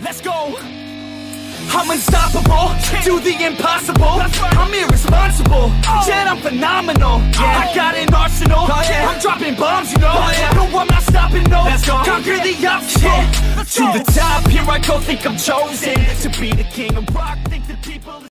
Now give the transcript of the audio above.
Let's go! I'm unstoppable, do the impossible. I'm irresponsible, yet I'm phenomenal. I got an arsenal, I'm dropping bombs, you know. No, I'm not stopping, no, conquer the obstacle. To the top, here I go, think I'm chosen to be the king of rock.